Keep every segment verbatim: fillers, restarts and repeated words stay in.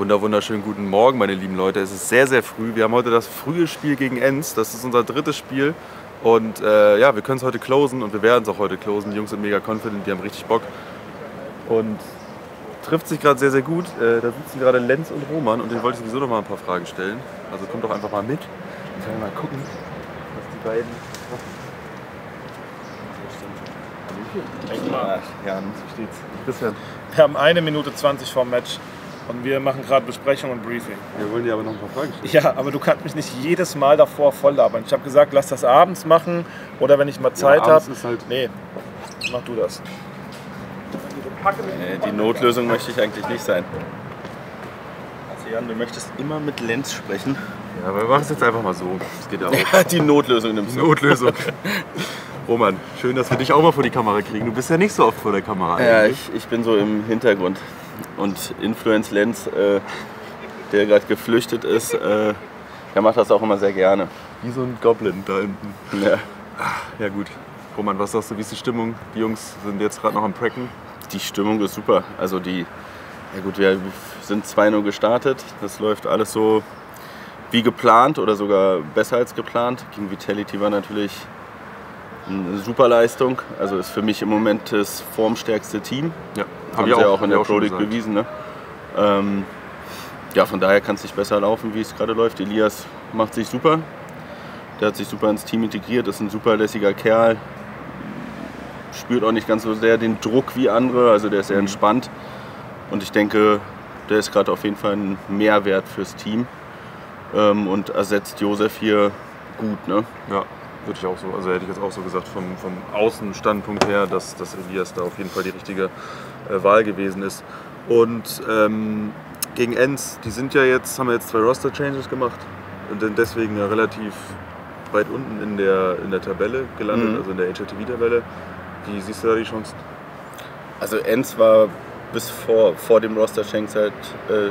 Wunder, wunderschönen guten Morgen, meine lieben Leute. Es ist sehr, sehr früh. Wir haben heute das frühe Spiel gegen Enz. Das ist unser drittes Spiel. Und äh, ja, wir können es heute closen und wir werden es auch heute closen. Die Jungs sind mega confident, die haben richtig Bock. Und trifft sich gerade sehr, sehr gut. Äh, da sitzen gerade Lenz und Roman und denen wollte ich sowieso noch mal ein paar Fragen stellen. Also kommt doch einfach mal mit. Jetzt können wir mal gucken, was die beiden machen. Ja, so steht's. Christian. Wir haben eine Minute zwanzig vor dem Match. Und wir machen gerade Besprechung und Briefing. Wir wollen dir aber noch ein paar Fragen stellen. Ja, aber du kannst mich nicht jedes Mal davor voll labern. Ich habe gesagt, lass das abends machen oder wenn ich mal Zeit ja, habe. Halt nee, mach du das. Äh, die Notlösung möchte ich eigentlich nicht sein. Also Jan, du möchtest immer mit Lenz sprechen. Ja, aber wir machen es jetzt einfach mal so. Das geht ja auch. Die Notlösung nimmst du. Notlösung. Roman, schön, dass wir dich auch mal vor die Kamera kriegen. Du bist ja nicht so oft vor der Kamera. Ja, ich, ich bin so im Hintergrund. Und Influencer Lenz, äh, der gerade geflüchtet ist, äh, der macht das auch immer sehr gerne. Wie so ein Goblin da hinten. Ja. Ja gut. Roman, was sagst du, wie ist die Stimmung? Die Jungs sind jetzt gerade noch am Pracken. Die Stimmung ist super. Also die, ja gut, wir sind zwei null gestartet. Das läuft alles so wie geplant oder sogar besser als geplant. Gegen Vitality war natürlich eine super Leistung. Also ist für mich im Moment das formstärkste Team. Ja. Haben sie ja auch in der Pro League bewiesen. Ne? Ähm, ja, von daher kann es nicht besser laufen, wie es gerade läuft. Elias macht sich super. Der hat sich super ins Team integriert, ist ein super lässiger Kerl. Spürt auch nicht ganz so sehr den Druck wie andere, also der ist sehr mhm. entspannt. Und ich denke, der ist gerade auf jeden Fall ein Mehrwert fürs Team. Ähm, und ersetzt Josef hier gut. Ne? Ja. Würde ich auch so, also hätte ich jetzt auch so gesagt, vom, vom Außenstandpunkt her, dass, dass Elias da auf jeden Fall die richtige äh, Wahl gewesen ist. Und ähm, gegen Enz, die sind ja jetzt, haben wir jetzt zwei Roster-Changes gemacht und sind deswegen ja relativ weit unten in der, in der Tabelle gelandet, mhm. also in der H L T V-Tabelle. Wie siehst du da die Chancen? Also Enz war bis vor, vor dem Roster-Change halt äh,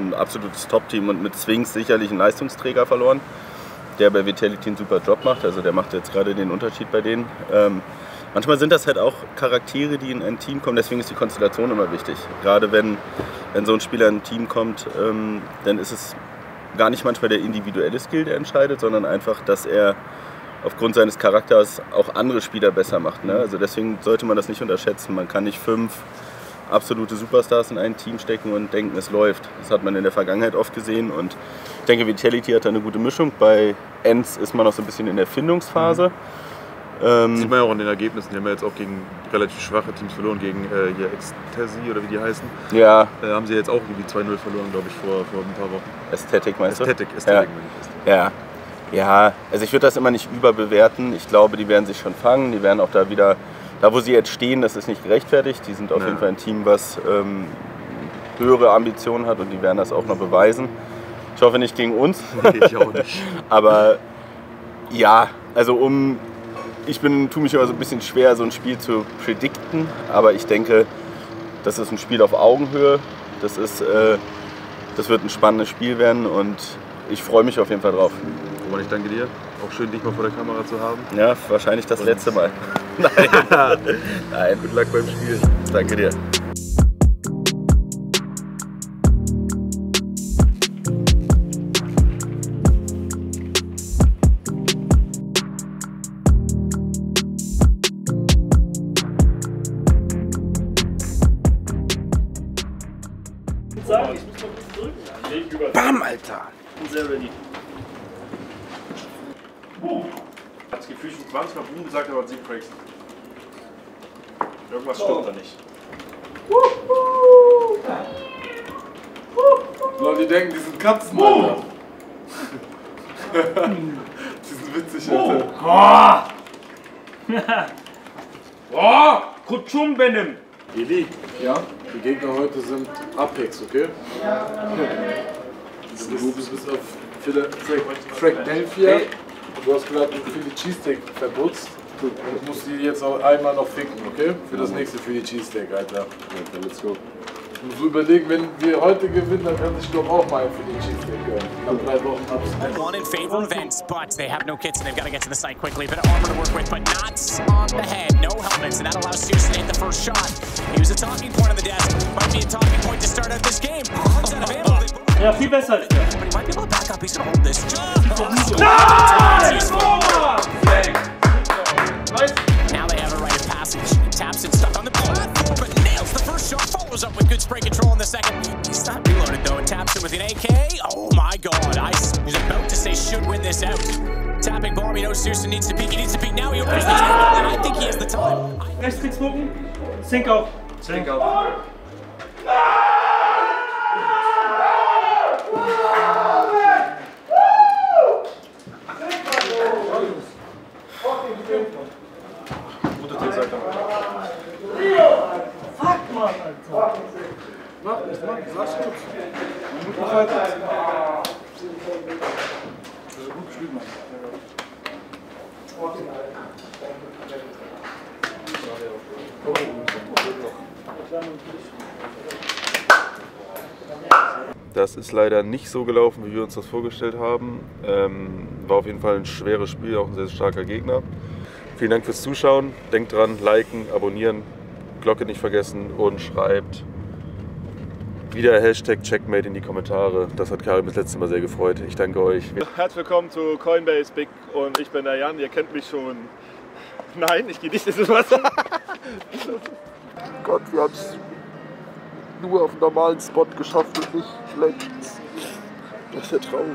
ein absolutes Top-Team und mit Swings sicherlich einen Leistungsträger verloren, der bei Vitality einen super Job macht, also der macht jetzt gerade den Unterschied bei denen. Ähm, manchmal sind das halt auch Charaktere, die in ein Team kommen, deswegen ist die Konstellation immer wichtig. Gerade wenn, wenn so ein Spieler in ein Team kommt, ähm, dann ist es gar nicht manchmal der individuelle Skill, der entscheidet, sondern einfach, dass er aufgrund seines Charakters auch andere Spieler besser macht. Ne? Also deswegen sollte man das nicht unterschätzen. Man kann nicht fünf absolute Superstars in ein Team stecken und denken, es läuft. Das hat man in der Vergangenheit oft gesehen und ich denke, Vitality hat da eine gute Mischung. Bei Enz ist man noch so ein bisschen in der Findungsphase. Mhm. Ähm, sieht man ja auch an den Ergebnissen. Die haben ja jetzt auch gegen relativ schwache Teams verloren, gegen äh, hier Ecstasy oder wie die heißen. Ja. Äh, haben sie jetzt auch irgendwie zwei null verloren, glaube ich, vor, vor ein paar Wochen. Ästhetik meinst du? Ästhetik, Ästhetik. Ja. Ja. Ja, also ich würde das immer nicht überbewerten. Ich glaube, die werden sich schon fangen. Die werden auch da wieder... Da, wo sie jetzt stehen, das ist nicht gerechtfertigt. Die sind auf ja. jeden Fall ein Team, was ähm, höhere Ambitionen hat und die werden das auch noch beweisen. Ich hoffe nicht gegen uns. Nee, ich auch nicht. Aber ja, also um, ich bin, tue mich immer so ein bisschen schwer, so ein Spiel zu predikten. Aber ich denke, das ist ein Spiel auf Augenhöhe. Das, ist, äh, das wird ein spannendes Spiel werden und ich freue mich auf jeden Fall drauf. Roman, ich danke dir. Auch schön, dich mal vor der Kamera zu haben. Ja, wahrscheinlich das und letzte Mal. Nein. Nein, good luck beim Spiel. Danke dir. Ich würde sagen, ich muss mal kurz zurück. Bam, Alter! Ich bin sehr ready. Das Gefühl, ich habe manchmal Boom gesagt, aber sieben Breaks. Irgendwas stimmt oh. da nicht. Die Leute denken, die sind Katzen. Die sind witzig, Alter. Oh! Kutschum benem! Eli, ja? Die Gegner heute sind Apex, okay? Ja. Du bist bis auf Philadelphia. Du hast gerade Philly Cheesesteak verputzt. Ich muss die jetzt auch einmal noch ficken, okay? Für das nächste Philly Cheesesteak, Alter. Okay, let's go. Ich muss so überlegen, wenn wir heute gewinnen, dann kann ich doch auch mal ein Philly Cheesesteak hören. Nach drei Wochen abschließen. Gone in favor of Enz, but they have no kits and they've got to get to the site quickly. But armor to work with, but knots on the head. No helmets, and that allows Seuss to hit the first shot. He was a talking point on the desk. Might be a talking point to start out this game. Arms out of ammo. Ja, viel besser als der. Nein! Rechts kriegst du Sink auf. Sink auf. Das ist leider nicht so gelaufen, wie wir uns das vorgestellt haben. Ähm, war auf jeden Fall ein schweres Spiel, auch ein sehr starker Gegner. Vielen Dank fürs Zuschauen. Denkt dran, liken, abonnieren, Glocke nicht vergessen und schreibt wieder Hashtag Checkmate in die Kommentare. Das hat Karim das letzte Mal sehr gefreut. Ich danke euch. Herzlich willkommen zu Coinbase Big und ich bin der Jan. Ihr kennt mich schon. Nein, ich gehe nicht ins Wasser. Gott, wir haben es nur auf einen normalen Spot geschafft und nicht letztens. Das ist ja traurig.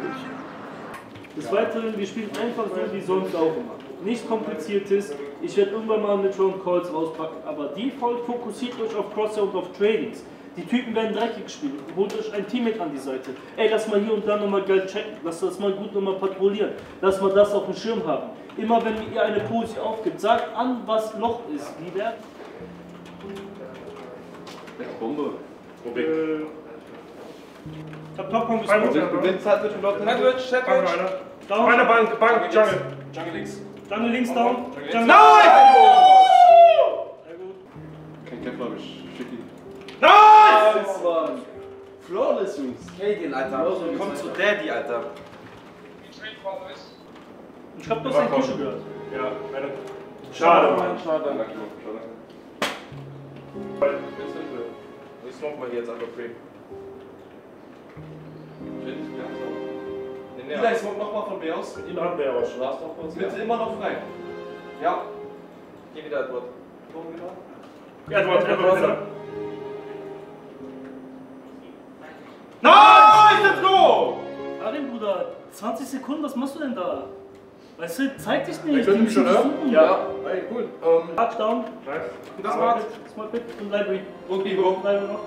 Des Weiteren, wir spielen einfach so, wie sonst auch immer. Nichts Kompliziertes. Ich werde irgendwann mal mit Drone Calls rauspacken, aber die voll fokussiert euch auf Crosser und auf Tradings. Die Typen werden dreckig spielen. Holt euch ein Teammate an die Seite. Ey, lass mal hier und da nochmal geil checken. Lass das mal gut nochmal patrouillieren. Lass mal das auf dem Schirm haben. Immer wenn ihr eine Pose aufgibt, sagt an, was Loch ist. Wie der. Bombe. Probier. Ich hab Top-Punkt gespielt. Sandwich, Sandwich. Down. Meine Bank, Bank, Jungle. Jungle links. Jungle links down. Jungle. Nein! Sehr gut. Kein Kämpfer, ich schicke ihn. Nein! Flawless, Jungs. Kagan, Alter. Komm zu Daddy, Alter. Ich hab bloß ein Kusche gehört. Ja, meine. Schade, Mann. Schade. Ich smoke mal hier jetzt einfach free. Vielleicht smoke nochmal von B aus. Mit ihm hat B aus. Mit immer noch frei. Ja. Geh wieder, Edward. Ja, Edward, Edward, Edward. Nein, let's go! Karim, Bruder, zwanzig Sekunden, was machst du denn da? Weißt du, zeig dich nicht. Ich mich schon, ja? Ja, ey, cool. Um, Touchdown. Nice. Das Smart. Smart Bit und Library. Okay, go. Library noch.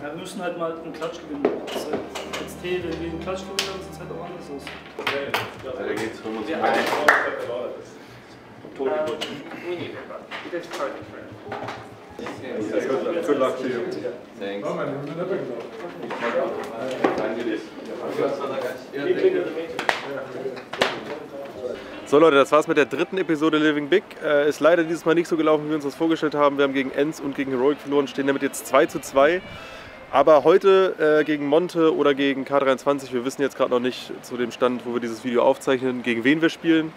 Wir müssen halt mal einen Klatsch gewinnen. Als T, wenn wir einen Klatsch gewinnen, dann sieht es halt auch anders aus. Ja, da geht's. Ja, ja. Um, we need it, but it is quite different. Good luck to you. Thanks. So Leute, das war's mit der dritten Episode Living Big. Äh, ist leider dieses Mal nicht so gelaufen, wie wir uns das vorgestellt haben. Wir haben gegen Enz und gegen Heroic verloren, stehen damit jetzt zwei zu zwei. Aber heute äh, gegen Monte oder gegen K dreiundzwanzig, wir wissen jetzt gerade noch nicht zu dem Stand, wo wir dieses Video aufzeichnen, gegen wen wir spielen.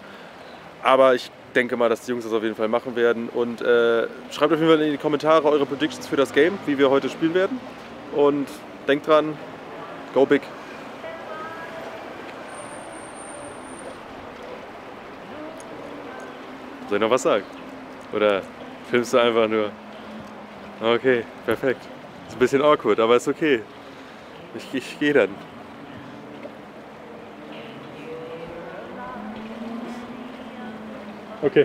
Aber ich denke mal, dass die Jungs das auf jeden Fall machen werden. Und äh, schreibt auf jeden Fall in die Kommentare eure Predictions für das Game, wie wir heute spielen werden. Und denkt dran, go big! Soll ich noch was sagen? Oder filmst du einfach nur? Okay, perfekt. Ist ein bisschen awkward, aber ist okay. Ich, ich gehe dann. Okay.